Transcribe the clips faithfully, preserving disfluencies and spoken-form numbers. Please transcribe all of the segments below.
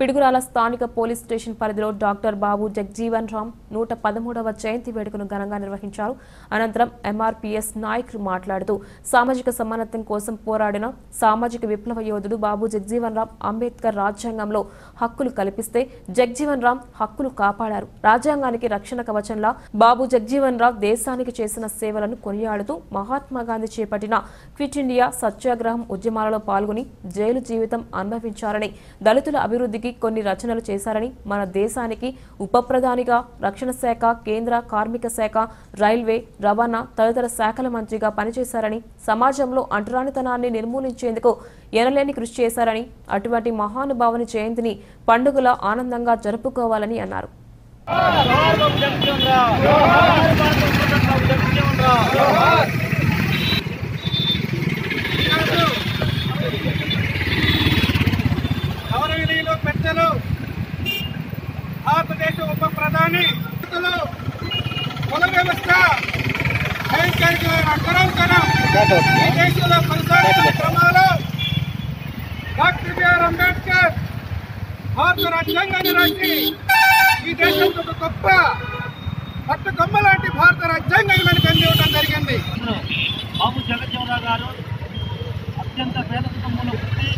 పిడుగురాల స్థానిక police station పరిధిలో doctor బాబూ జగజీవన్ రామ్ నూట పదమూడవ జయంతి వేడుకను ఘనంగా నిర్వహించారు. అనంతరం ఎంఆర్పీఎస్ నాయకులు మాట్లాడుతూ సామాజిక సమానత్వం కోసం పోరాడిన సామాజిక విప్లవ యోధుడు బాబూ జగజీవన్ రామ్ అంబేద్కర్ రాజ్యాంగంలో హక్కులు కల్పిస్తే జగజీవన్ రామ్ హక్కులు కాపాడారు. రాజ్యాంగానికి రక్షణ కవచంలా బాబూ జగజీవన్ రామ్ దేశానికి చేసిన సేవలను కొనియాడుతూ మహాత్మా గాంధీ చేపట్టిన క్విట్ ఇండియా సత్యాగ్రహం ఉద్యమాలలో పాల్గొని జైలు జీవితం అనుభవించారని దళితుల అభివృద్ధికి కొన్ని రచనలు చేశారని మన దేశానికి ఉప ప్రధానిగా రక్షణ శాఖ కేంద్ర కార్మిక శాఖ రైల్వే రవాణా తదితర శాఖల మంత్రిగా పనిచేశారని సమాజంలో అంటరానితనాన్ని నిర్మూలించేందుకు ఎనలేని కృషి చేశారని అటువంటి మహానుభావుని జయంతిని పండుగలా ఆనందంగా జరుపుకోవాలని అన్నారు. భారతదేశ ఉప ప్రధాని కుల వ్యవస్థ దేశంలో కొనసాగుతున్న క్రమంలో డాక్టర్ బిఆర్ అంబేద్కర్ భారత రాజ్యాంగాన్ని రాసి ఈ దేశంలో ఒక గొప్ప పట్టుకొమ్మ లాంటి భారత రాజ్యాంగాన్ని మనకు అందివ్వడం జరిగింది. బాబూ జగజీవన్ రామ్ గారు అత్యంత పేద కుటుంబంలో పుట్టి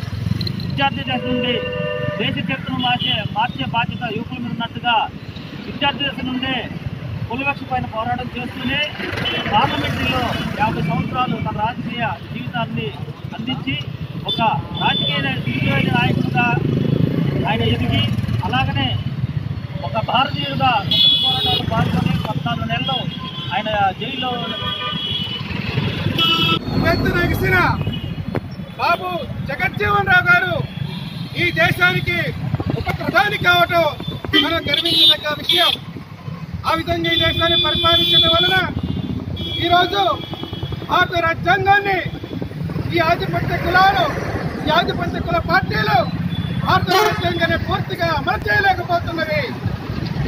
విద్యార్థి దశ నుండి దేశ చరిత్రను మార్చే మార్చే బాధ్యత యువకుల మీద ఉన్నట్టుగా విద్యార్థి దశ నుండి కులవక్ష పైన పోరాటం చేస్తూనే పార్లమెంటులో యాభై సంవత్సరాలు తన రాజకీయ జీవితాన్ని అందించి ఒక రాజకీయ దిగ్విజయ నాయకుడిగా ఆయన ఎదిగి అలాగనే ఒక భారతీయుడిగా స్వతంత్ర పోరాటాలు పాల్గొని పద్నాలుగు నెలలు ఆయన జైల్లో ఎగిసిన బాబూ జగజ్జీవన్ రామ్ గారు ఈ దేశానికి ఉప ప్రధాని కావటం మనం గర్వించదగ్గ విషయం. ఆ విధంగా ఈ దేశాన్ని పరిపాలించడం వలన ఈరోజు భారత రాజ్యాంగాన్ని ఈ ఆధిపత్య కులాలు ఈ ఆధిపత్య కుల పార్టీలు భారత రాజ్యాంగాన్ని పూర్తిగా అమలు చేయలేకపోతున్నవి.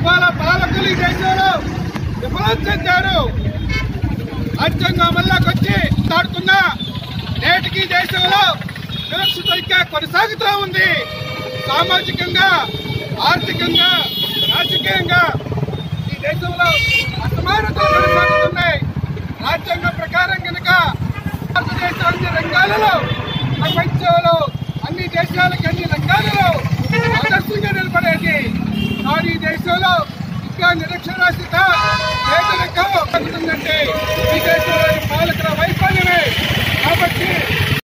ఇవాళ పాలకులు ఈ దేశంలో విఫలం చెందారు. రాజ్యాంగం అమల్లోకి వచ్చి తాడుతున్న నేటికి దేశంలో వివక్షత కొనసాగుతూ ఉంది. సామాజికంగా ఆర్థికంగా రాజకీయంగా ఈ దేశంలో అసమానతలు కొనసాగుతున్నాయి. రాజ్యాంగం ప్రకారం కనుక భారతదేశం అన్ని రంగాలలో ప్రపంచంలో అన్ని దేశాలకు అన్ని రంగాలలో ఆదర్శంగా నిలబడేది. కానీ దేశంలో ఇంకా నిరక్షరాస్యత పేదలకు తగ్గుతుందంటే ఈ దేశంలోని పాలకుల వైఫల్యమే. కాబట్టి